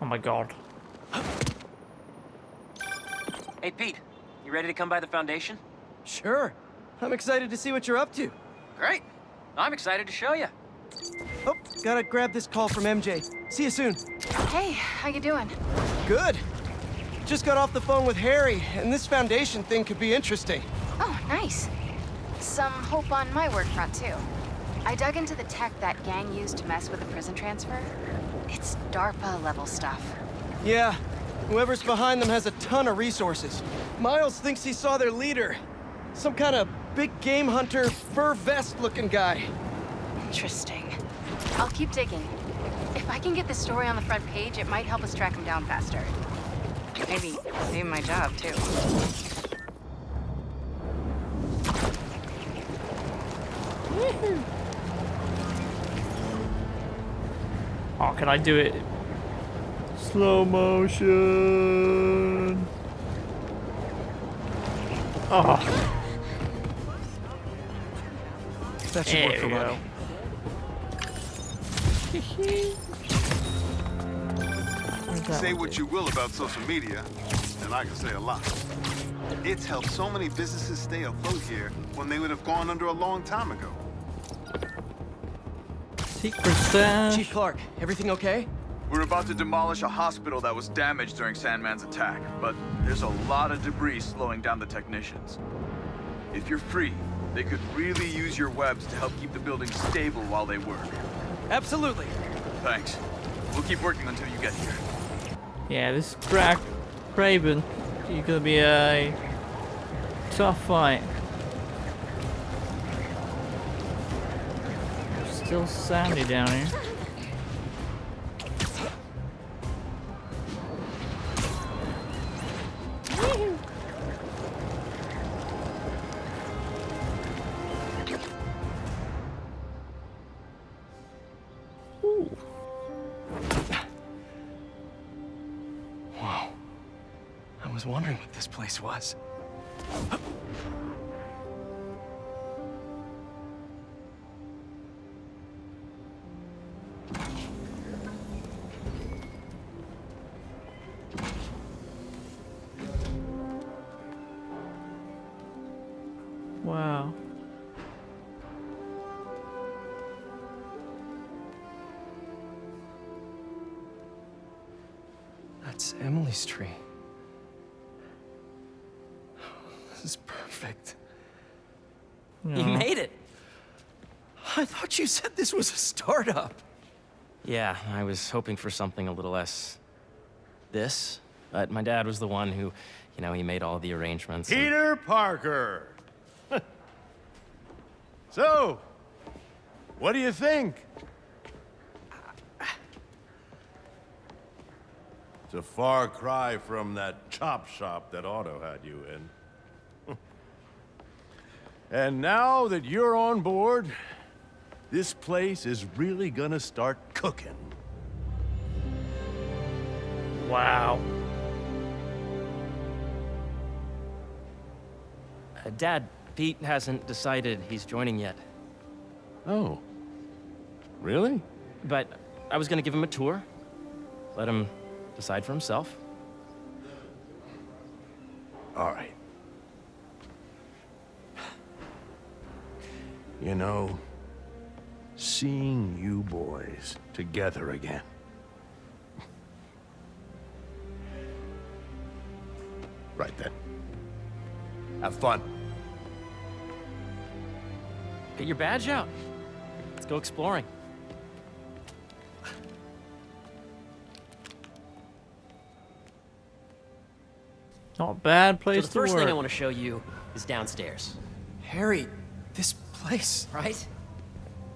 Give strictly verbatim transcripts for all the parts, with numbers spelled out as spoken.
Oh my god. Hey, Pete, you ready to come by the Foundation? Sure. I'm excited to see what you're up to. Great. I'm excited to show you. Oh, gotta grab this call from M J. See you soon. Hey, how you doing? Good. Just got off the phone with Harry, and this Foundation thing could be interesting. Oh, nice. Some hope on my work front, too. I dug into the tech that gang used to mess with the prison transfer. It's DARPA-level stuff. Yeah. Whoever's behind them has a ton of resources. Miles thinks he saw their leader. Some kind of big game hunter, fur vest-looking guy. Interesting. I'll keep digging. If I can get the story on the front page, it might help us track him down faster. Maybe save my job, too. Woohoo! Oh, can I do it? Slow motion. Oh. That should work for now. Say what you will about social media, and I can say a lot. It's helped so many businesses stay afloat here when they would have gone under a long time ago. Secret stash. Chief Clark, everything okay? We're about to demolish a hospital that was damaged during Sandman's attack, but there's a lot of debris slowing down the technicians. If you're free, they could really use your webs to help keep the building stable while they work. Absolutely. Thanks. We'll keep working until you get here. Yeah, this crack Kraven, you're gonna be a tough fight. Still sandy down here. Was. Wow. That's Emily's tree. This is perfect. No. You made it. I thought you said this was a startup. Yeah, I was hoping for something a little less this, but my dad was the one who, you know, he made all the arrangements. Peter and... Parker. So, what do you think? It's a far cry from that chop shop that Otto had you in. And now that you're on board, this place is really gonna start cooking. Wow. Uh, Dad, Pete hasn't decided he's joining yet. Oh, really? But I was gonna give him a tour, let him decide for himself. All right. You know, seeing you boys together again. Right then. Have fun. Get your badge out. Let's go exploring. Not bad place to work. So the first thing I want to show you is downstairs. Harry, this place. Right?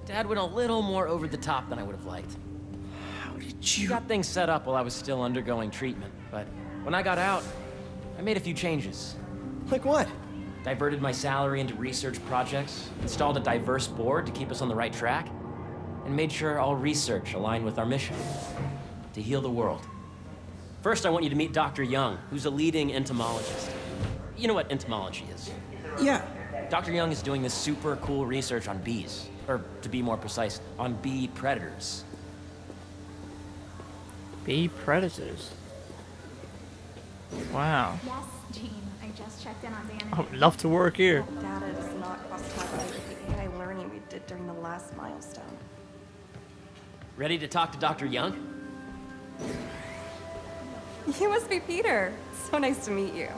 Dad went a little more over the top than I would have liked. How did you... Got things set up while I was still undergoing treatment, but when I got out, I made a few changes. Like what? Diverted my salary into research projects, installed a diverse board to keep us on the right track, and made sure all research aligned with our mission, to heal the world. First, I want you to meet Doctor Young, who's a leading entomologist. You know what entomology is? Yeah. Doctor Young is doing this super cool research on bees, or to be more precise, on bee predators. Bee predators. Wow. Yes, Gene. I just checked in on Danny. I would love to work here. Data does not cross-correlate with the A I learning we did during the last milestone. Ready to talk to Doctor Young? You must be Peter. So nice to meet you.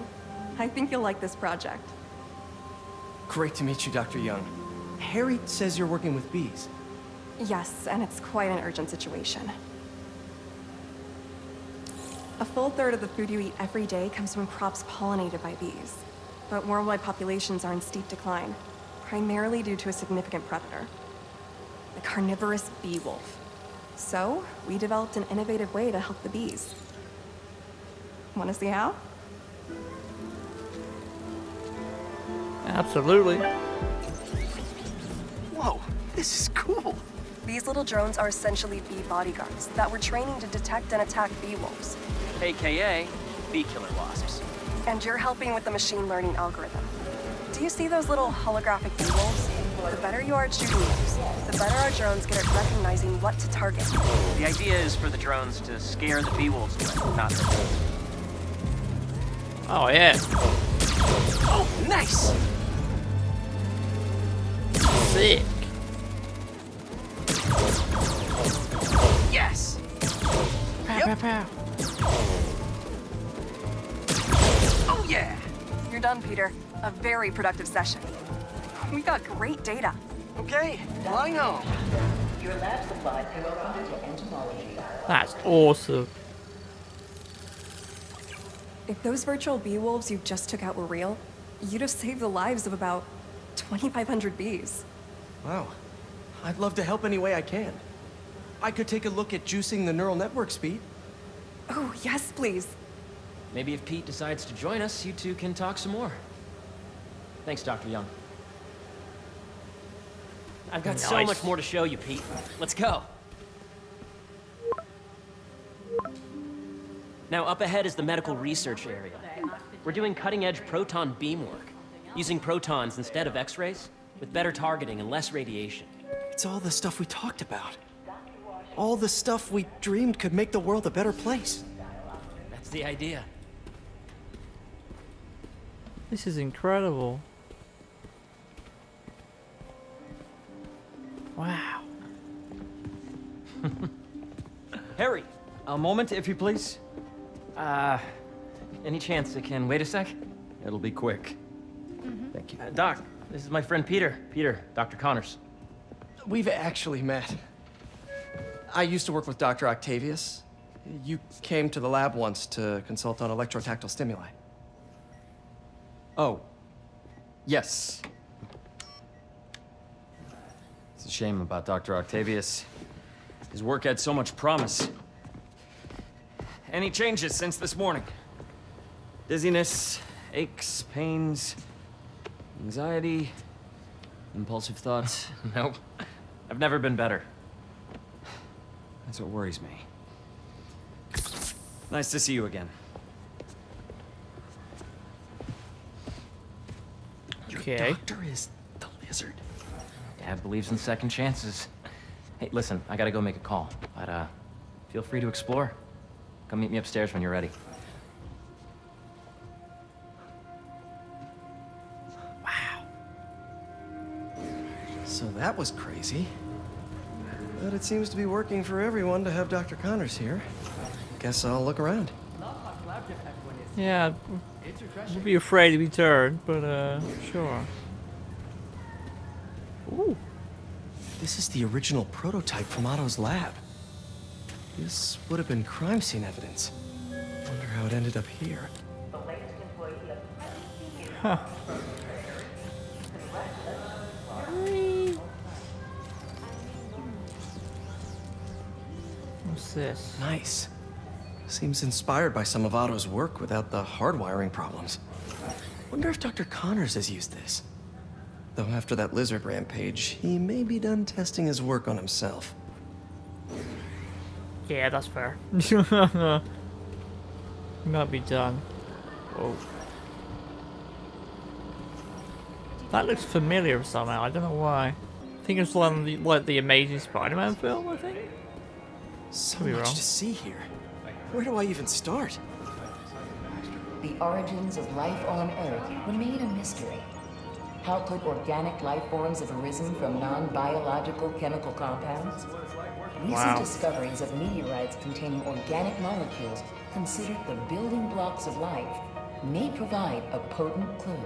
I think you'll like this project. Great to meet you, Doctor Young. Harry says you're working with bees. Yes, and it's quite an urgent situation. A full third of the food you eat every day comes from crops pollinated by bees. But worldwide populations are in steep decline, primarily due to a significant predator, the carnivorous bee wolf. So, we developed an innovative way to help the bees. Want to see how? Absolutely. Whoa, this is cool. These little drones are essentially bee bodyguards that we're training to detect and attack bee wolves. A K A bee killer wasps. And you're helping with the machine learning algorithm. Do you see those little holographic bee wolves? The better you are at shooting wolves, the better our drones get at recognizing what to target. The idea is for the drones to scare the bee wolves, not the wolves. Oh, yeah. Oh, nice! Sick. Yes! Pow, yep. Pow, pow. Oh, yeah! You're done, Peter. A very productive session. We got great data. Okay, well, I know. Your lab supplies have arrived to entomology. That's awesome. If those virtual bee wolves you just took out were real, you'd have saved the lives of about twenty-five hundred bees. Wow. I'd love to help any way I can. I could take a look at juicing the neural networks, Pete. Oh, yes, please. Maybe if Pete decides to join us, you two can talk some more. Thanks, Doctor Young. I've got nice. so much more to show you, Pete. Let's go. Now, up ahead is the medical research area. We're doing cutting-edge proton beam work, using protons instead of X-rays, with better targeting and less radiation. It's all the stuff we talked about. All the stuff we dreamed could make the world a better place. That's the idea. This is incredible. Wow. Harry, a moment, if you please. Uh, any chance it can wait a sec? It'll be quick. Mm-hmm. Thank you. Uh, Doc, this is my friend Peter. Peter, Doctor Connors. We've actually met. I used to work with Doctor Octavius. You came to the lab once to consult on electrotactile stimuli. Oh. Yes. It's a shame about Doctor Octavius. His work had so much promise. Any changes since this morning? Dizziness, aches, pains, anxiety, impulsive thoughts. Nope. I've never been better. That's what worries me. Nice to see you again. Okay. Your doctor is the lizard. Dad believes in second chances. Hey, listen, I gotta go make a call, but uh, feel free to explore. Come meet me upstairs when you're ready. Wow. So that was crazy. But it seems to be working for everyone to have Doctor Connors here. Guess I'll look around. Yeah, I'd be afraid to be turned, but uh, sure. Ooh. This is the original prototype from Otto's lab. This would have been crime scene evidence. Wonder how it ended up here. Huh. What's this? Nice. Seems inspired by some of Otto's work without the hardwiring problems. Wonder if Doctor Connors has used this. Though after that lizard rampage, he may be done testing his work on himself. Yeah, that's fair. Might be done. Oh. That looks familiar somehow, I don't know why. I think it's one of the, like the Amazing Spider-Man film, I think. So much wrong. to see here. Where do I even start? The origins of life on Earth remain a mystery. How could organic life forms have arisen from non-biological chemical compounds? Recent wow. discoveries of meteorites containing organic molecules considered the building blocks of life may provide a potent clue.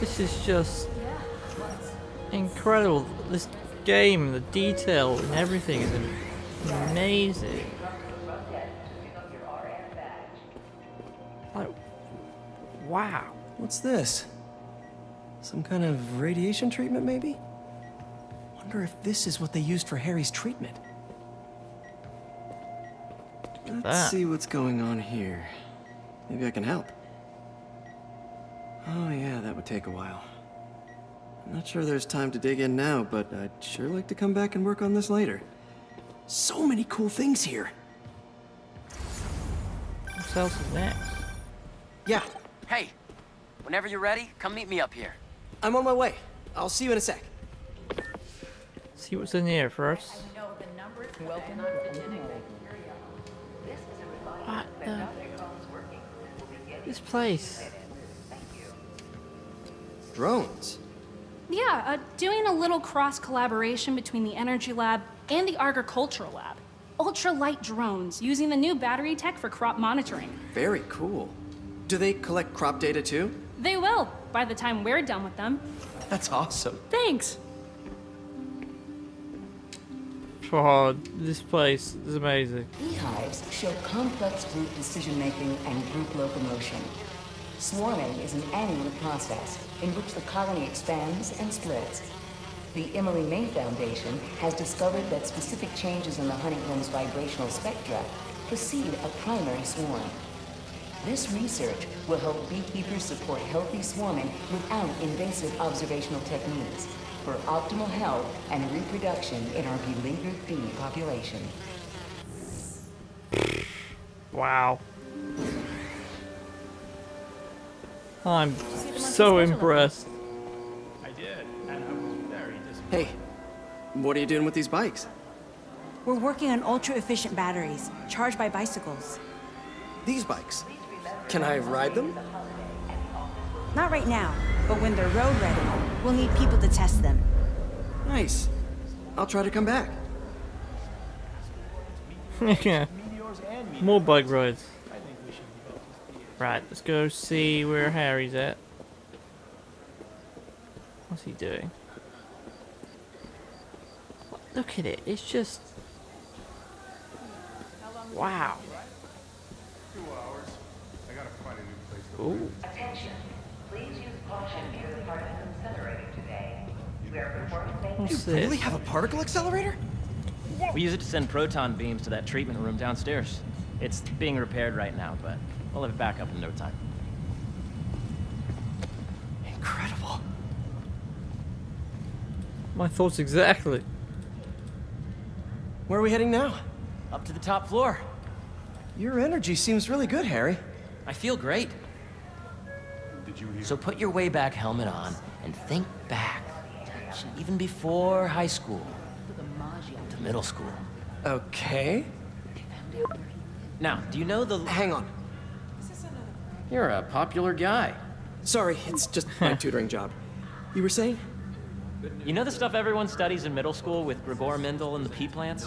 This is just incredible. This game, the detail and everything is amazing. Like, wow. What's this? Some kind of radiation treatment, maybe? Wonder if this is what they used for Harry's treatment. Let's that. see what's going on here. Maybe I can help. Oh yeah, that would take a while. I'm not sure there's time to dig in now, but I'd sure like to come back and work on this later. So many cool things here. What else is that? Yeah. Hey, whenever you're ready, come meet me up here. I'm on my way. I'll see you in a sec. See what's in here first. Welcome. What the? This place. Drones? Yeah, uh, doing a little cross-collaboration between the Energy Lab and the Agricultural Lab. Ultralight drones, using the new battery tech for crop monitoring. Very cool. Do they collect crop data too? They will, by the time we're done with them. That's awesome. Thanks. Oh, this place is amazing. Beehives show complex group decision-making and group locomotion. Swarming is an annual process in which the colony expands and splits. The Emily May Foundation has discovered that specific changes in the honeycomb's vibrational spectra precede a primary swarm. This research will help beekeepers support healthy swarming without invasive observational techniques for optimal health and reproduction in our beleaguered bee population. Wow. I'm so impressed. I did, and I was very disappointed. Hey, what are you doing with these bikes? We're working on ultra-efficient batteries, charged by bicycles. These bikes? Can I ride them? Not right now, but when they're road-ready, we'll need people to test them. Nice. I'll try to come back. Yeah. More bike rides. Right, let's go see where Harry's at. What's he doing? Look at it, it's just... wow. Two hours. I gotta find a new place to live. Attention. Please use caution in the particle accelerator today. We are performing... You really have a particle accelerator? We use it to send proton beams to that treatment room downstairs. It's being repaired right now, but... we'll have it back up in no time. Incredible. My thoughts exactly. Where are we heading now? Up to the top floor. Your energy seems really good, Harry. I feel great. Did you hear? So put your way back helmet on and think back. Even before high school. To middle school. Okay. Now, do you know the... Hang on. You're a popular guy. Sorry, it's just my tutoring job. You were saying? You know the stuff everyone studies in middle school with Gregor Mendel and the pea plants?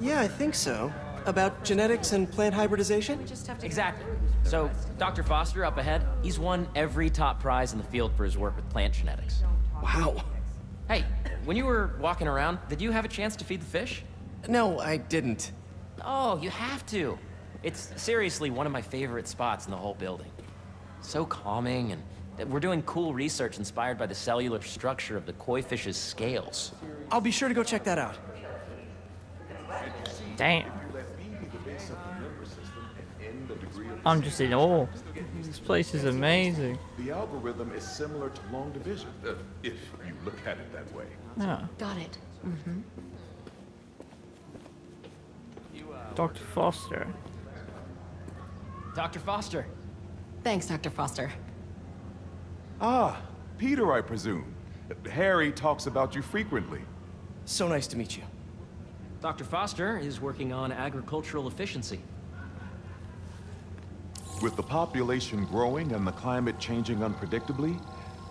Yeah, I think so. About genetics and plant hybridization? Exactly. So, Doctor Foster up ahead, he's won every top prize in the field for his work with plant genetics. Wow. Hey, when you were walking around, did you have a chance to feed the fish? No, I didn't. Oh, you have to. It's seriously one of my favorite spots in the whole building. So calming, and we're doing cool research inspired by the cellular structure of the koi fish's scales. I'll be sure to go check that out. Damn. I'm just in awe. This place is amazing. The algorithm is similar to long division, uh, if you look at it that way. Yeah. Got it. Mm-hmm. Doctor Foster. Doctor Foster. Thanks, Doctor Foster. Ah, Peter, I presume. Harry talks about you frequently. So nice to meet you. Doctor Foster is working on agricultural efficiency. With the population growing and the climate changing unpredictably,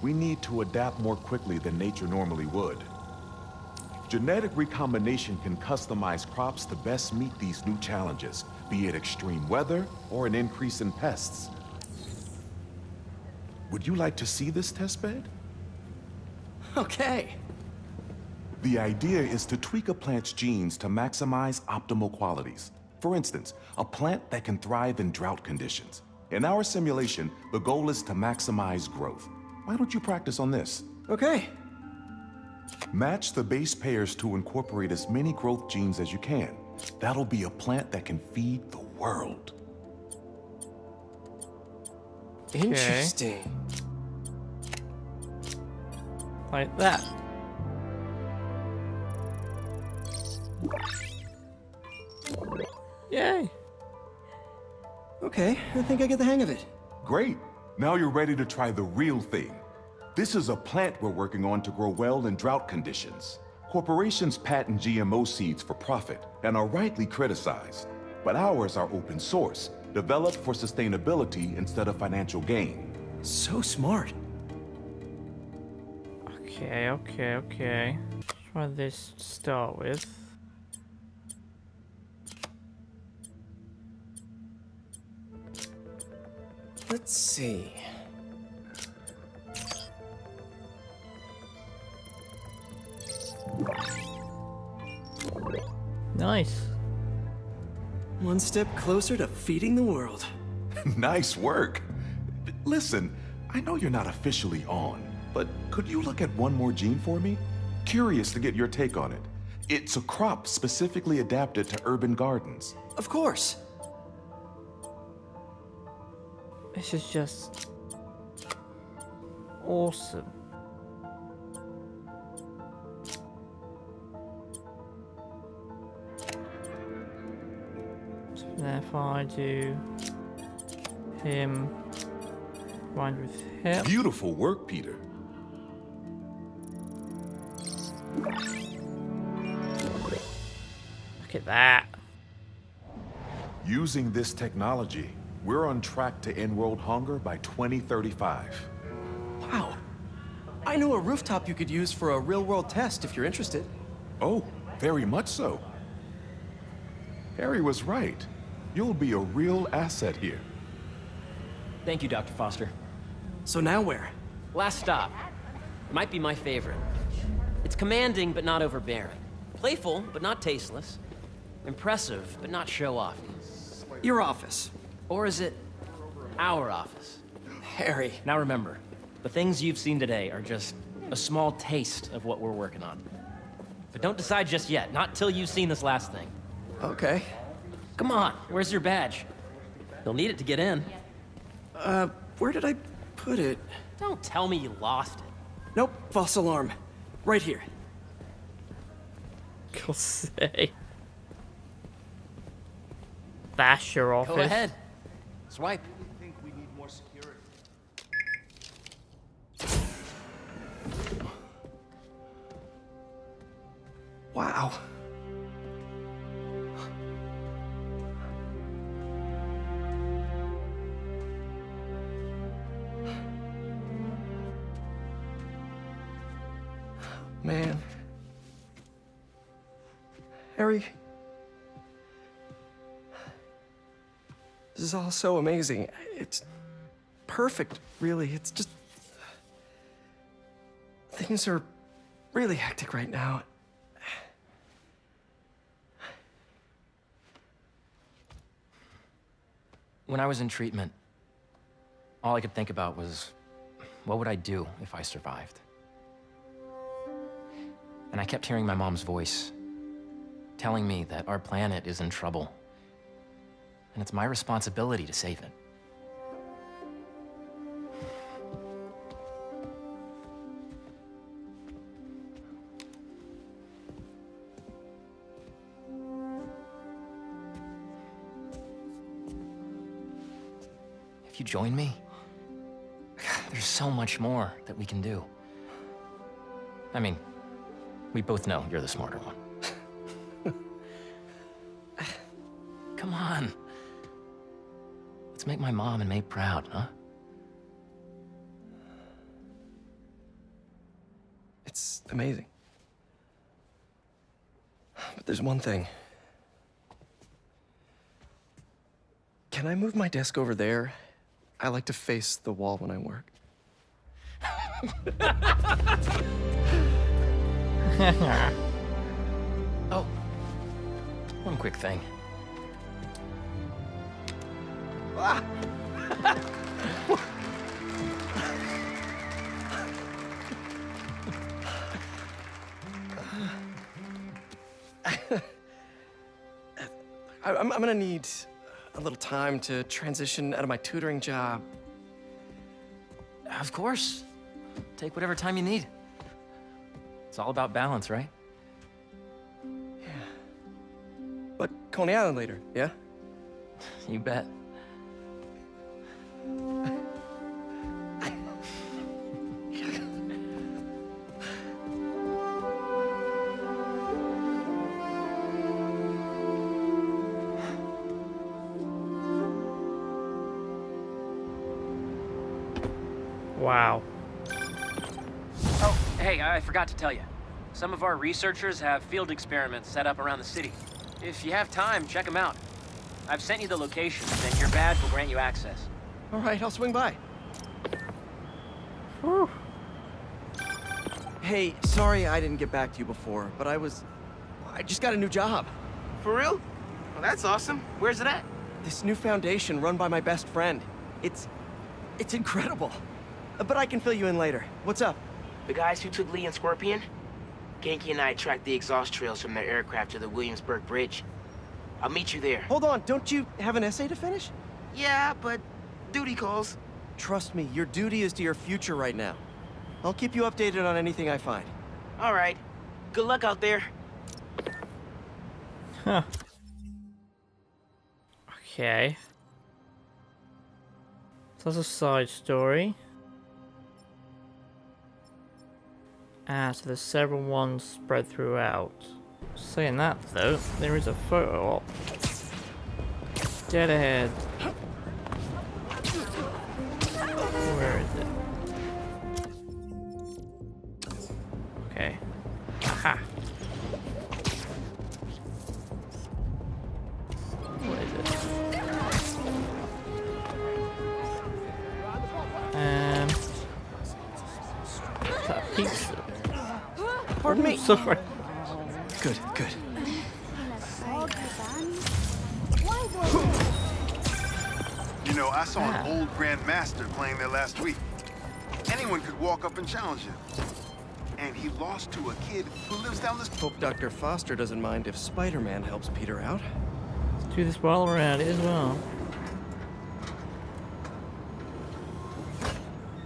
we need to adapt more quickly than nature normally would. Genetic recombination can customize crops to best meet these new challenges, be it extreme weather or an increase in pests. Would you like to see this testbed? Okay. The idea is to tweak a plant's genes to maximize optimal qualities. For instance, a plant that can thrive in drought conditions. In our simulation, the goal is to maximize growth. Why don't you practice on this? Okay. Match the base pairs to incorporate as many growth genes as you can. That'll be a plant that can feed the world. Interesting. Okay. Like that. Yay. Okay, I think I get the hang of it. Great. Now you're ready to try the real thing. This is a plant we're working on to grow well in drought conditions. Corporations patent G M O seeds for profit and are rightly criticized. But ours are open source, developed for sustainability instead of financial gain. So smart. Okay, okay, okay. Try this to start with. Let's see. Nice. One step closer to feeding the world. Nice work. Listen, I know you're not officially on, but could you look at one more gene for me? Curious to get your take on it. It's a crop specifically adapted to urban gardens. Of course. This is just awesome. If I do him, wind with him. Beautiful work, Peter. Look at that. Using this technology, we're on track to end world hunger by twenty thirty-five. Wow. I know a rooftop you could use for a real-world test if you're interested. Oh, very much so. Harry was right. You'll be a real asset here. Thank you, Doctor Foster. So now where? Last stop. It might be my favorite. It's commanding, but not overbearing. Playful, but not tasteless. Impressive, but not show-off. Your office. Or is it our office? Harry. Now remember, the things you've seen today are just a small taste of what we're working on. But don't decide just yet, not till you've seen this last thing. Okay. Come on, where's your badge? You'll need it to get in. Uh, where did I put it? Don't tell me you lost it. Nope, false alarm. Right here. Go say. That's your office. Go ahead. Swipe. I think we need more security. Wow. Man. Harry. This is all so amazing. It's perfect, really. It's just... Things are really hectic right now. When I was in treatment, all I could think about was, what would I do if I survived? And I kept hearing my mom's voice, telling me that our planet is in trouble, and it's my responsibility to save it. If you join me, there's so much more that we can do. I mean, we both know you're the smarter one. Come on. Let's make my mom and May proud, huh? It's amazing. But there's one thing. Can I move my desk over there? I like to face the wall when I work. Oh, one quick thing. Ah. I, I'm, I'm gonna need a little time to transition out of my tutoring job. Of course. Take whatever time you need. It's all about balance, right? Yeah. But Coney Island later, yeah? You bet. Wow. Oh, hey, I forgot to tell you. Some of our researchers have field experiments set up around the city. If you have time, check them out. I've sent you the locations, and your badge will grant you access. All right, I'll swing by. Whew. Hey, sorry I didn't get back to you before, but I was... I just got a new job. For real? Well, that's awesome. Where's it at? This new foundation run by my best friend. It's... it's incredible. But I can fill you in later. What's up? The guys who took Lee and Scorpion? Genki and I tracked the exhaust trails from their aircraft to the Williamsburg Bridge. I'll meet you there. Hold on, don't you have an essay to finish? Yeah, but duty calls. Trust me, your duty is to your future right now. I'll keep you updated on anything I find. All right. Good luck out there. Huh. Okay. So that's a side story. Ah, so there's several ones spread throughout. Saying that though, there is a photo op. Dead ahead. Where is it? Okay. Aha! What is it? Um... That pizza. Pardon me. Sorry. Good, good. You know, I saw an old grandmaster playing there last week. Anyone could walk up and challenge him. And he lost to a kid who lives down this... Hope Doctor Foster doesn't mind if Spider-Man helps Peter out. Let's do this while we're at it as well.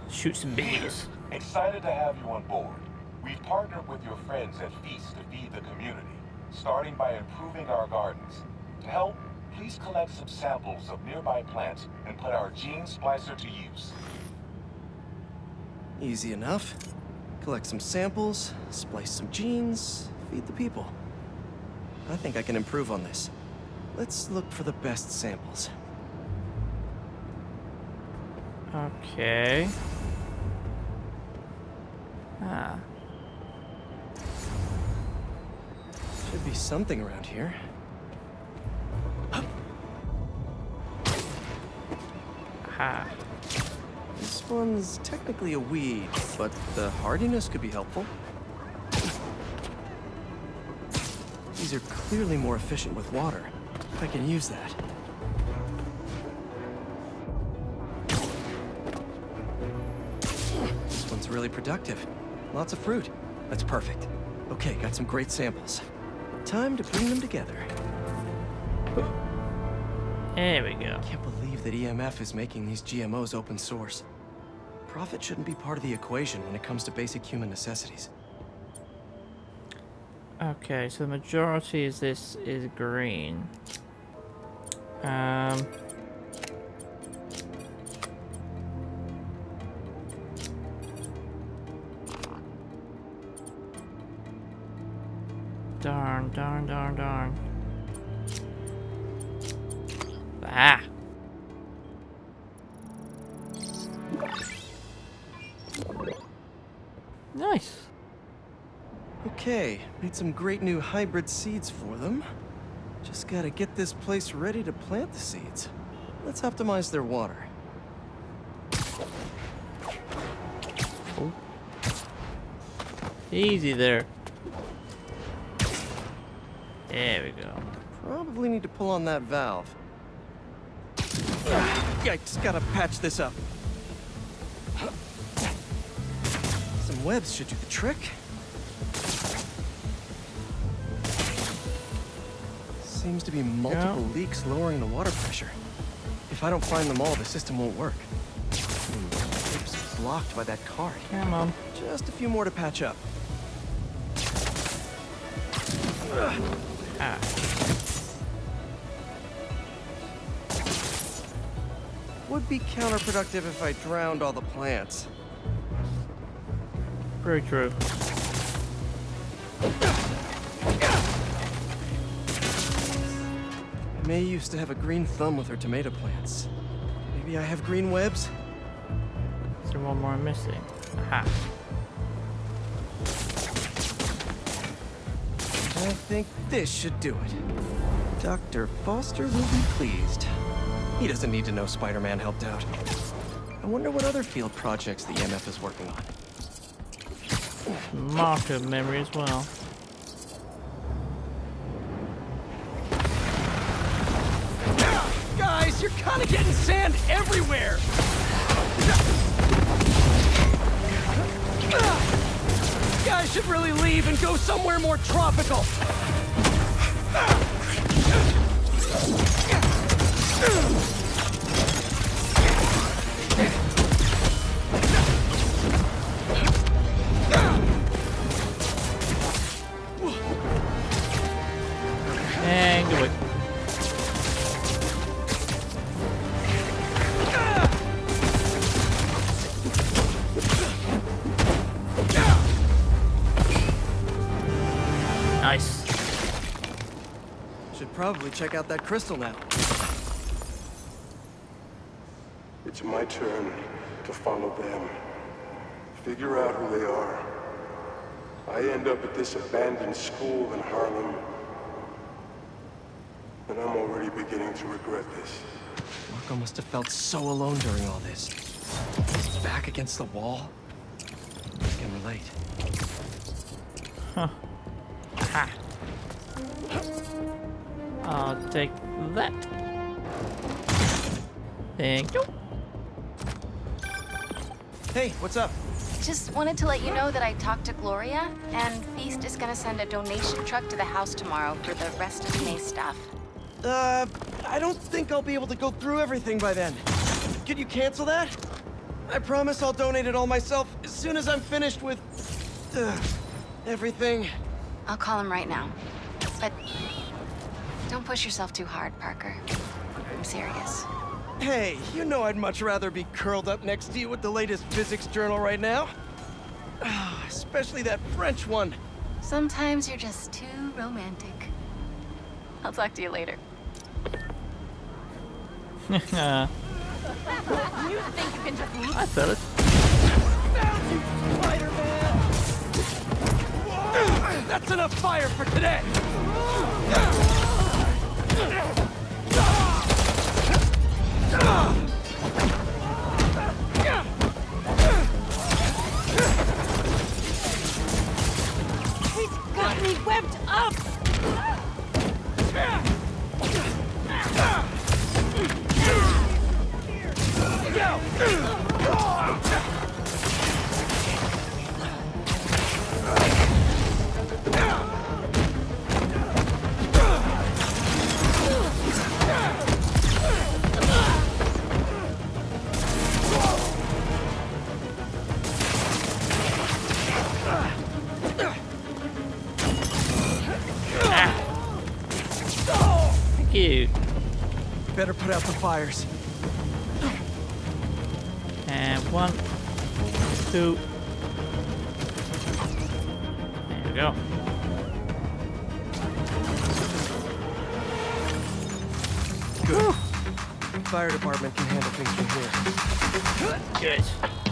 Shoot some bees. Excited to have you on board. We've partnered with your friends at Feast to feed the community, starting by improving our gardens. To help, please collect some samples of nearby plants and put our gene splicer to use. Easy enough. Collect some samples, splice some genes, feed the people. I think I can improve on this. Let's look for the best samples. Okay. Ah. Should be something around here. Aha. This one's technically a weed, but the hardiness could be helpful. These are clearly more efficient with water. I can use that. This one's really productive. Lots of fruit. That's perfect. Okay, got some great samples. Time to bring them together. There we go. I can't believe that E M F is making these G M Os open source. Profit shouldn't be part of the equation when it comes to basic human necessities. Okay, so the majority of this is green. Um... Darn, darn, darn, darn. Ah. Nice. Okay, made some great new hybrid seeds for them. Just gotta get this place ready to plant the seeds. Let's optimize their water. Oh. Easy there. There we go. Probably need to pull on that valve. I just gotta patch this up. Some webs should do the trick. Seems to be multiple yeah. leaks lowering the water pressure. If I don't find them all, the system won't work. It's blocked by that card. Yeah, Mom. Just a few more to patch up. Ah. Would be counterproductive if I drowned all the plants. Very true. May used to have a green thumb with her tomato plants. Maybe I have green webs? Is there one more missing? Aha. I think this should do it. Doctor Foster will be pleased. He doesn't need to know Spider-Man helped out. I wonder what other field projects the E M F is working on. Marker memory as well. You're kind of getting sand everywhere. You guys should really leave and go somewhere more tropical. And good luck. Probably check out that crystal now. It's my turn to follow them. Figure out who they are. I end up at this abandoned school in Harlem. And I'm already beginning to regret this. Marco must have felt so alone during all this. His back against the wall. I can relate. Huh. Ha. I'll take that. Thank you. Hey, what's up? Just wanted to let you know that I talked to Gloria, and Feast is gonna send a donation truck to the house tomorrow for the rest of May's stuff. Uh, I don't think I'll be able to go through everything by then. Could you cancel that? I promise I'll donate it all myself as soon as I'm finished with uh, everything. I'll call him right now. But don't push yourself too hard, Parker. I'm serious. Hey, you know I'd much rather be curled up next to you with the latest physics journal right now. Oh, especially that French one. Sometimes you're just too romantic. I'll talk to you later. You think you can just leave? I felt it. Found you, Spider-Man! That's enough fire for today! He's got me webbed up. Better put out the fires. And one, two. There we go. Good. fire department can handle things from here. Good.